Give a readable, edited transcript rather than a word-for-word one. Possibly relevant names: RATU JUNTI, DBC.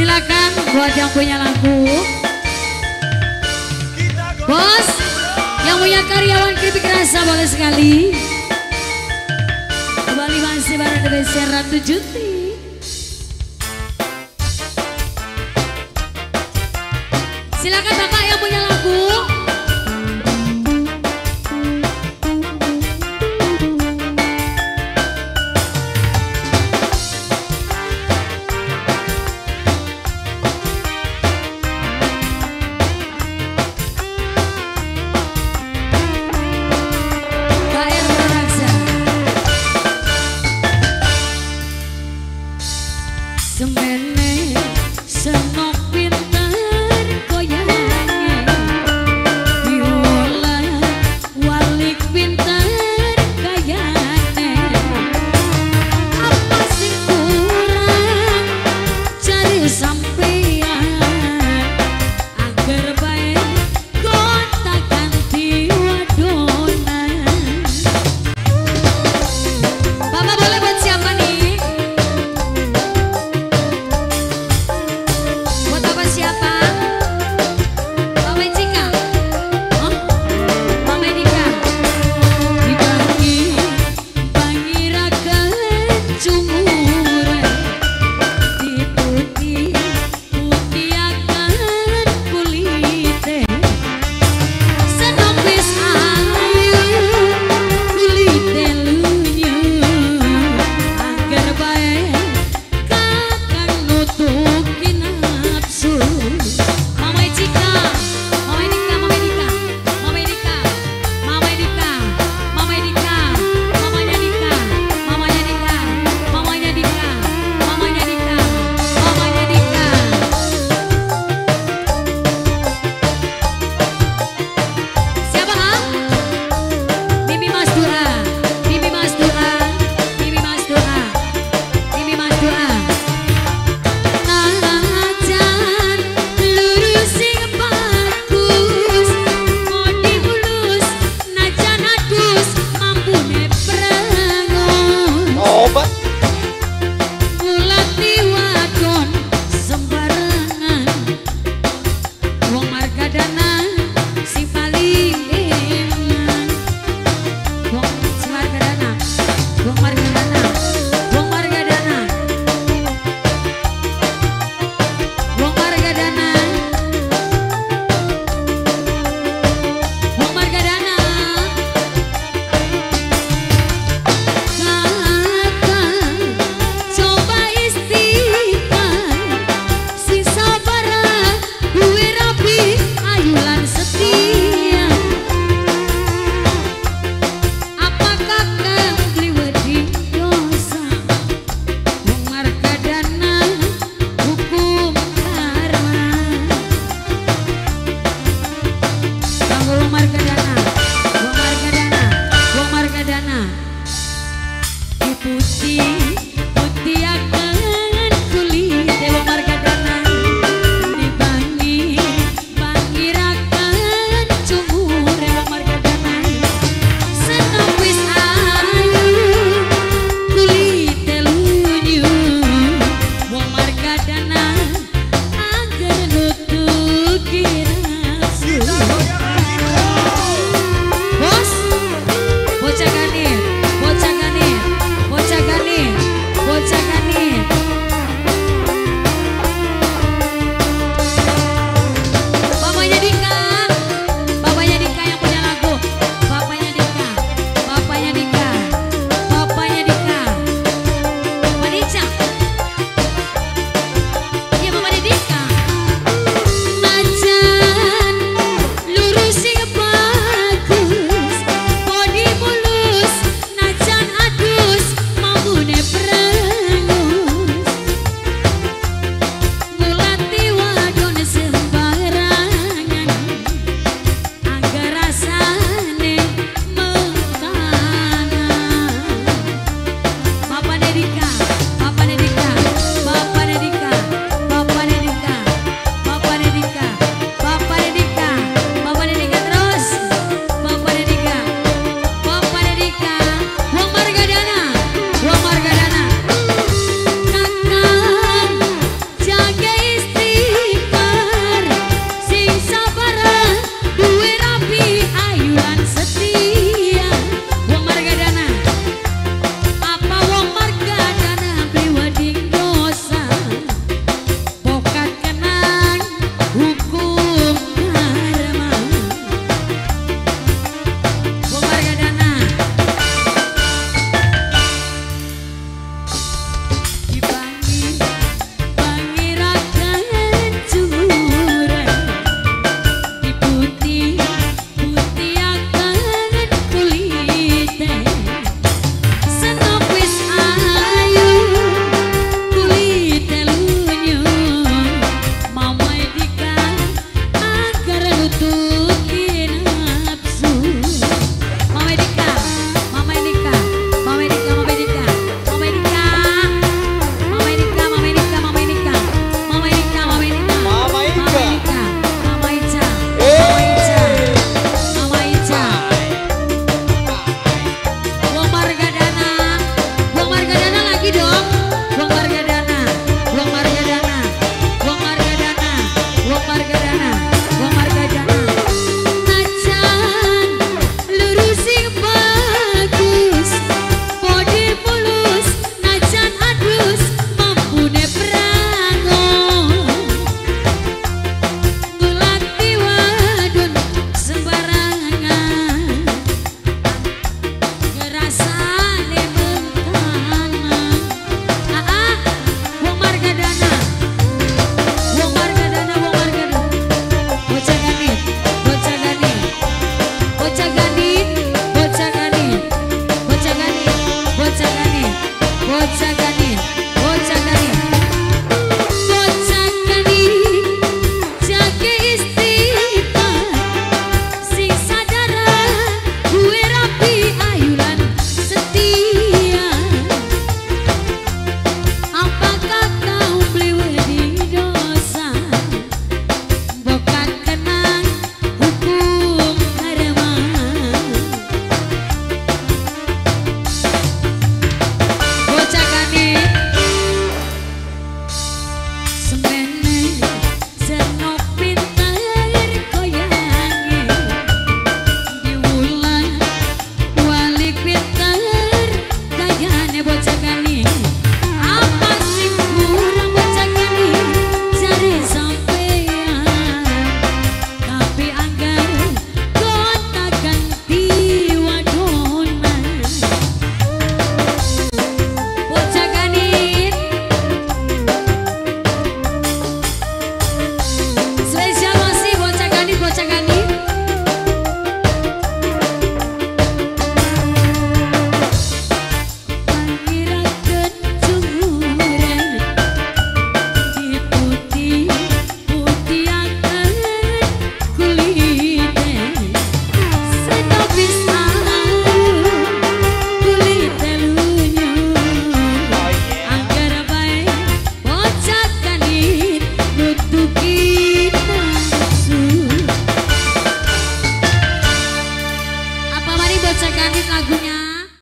Silakan buat yang punya lagu. Bos, yang punya karyawan kritik rasa boleh sekali. Kembali masih bareng DBC Ratu Junti. Silakan Bapak yang punya lagu. Semene senopin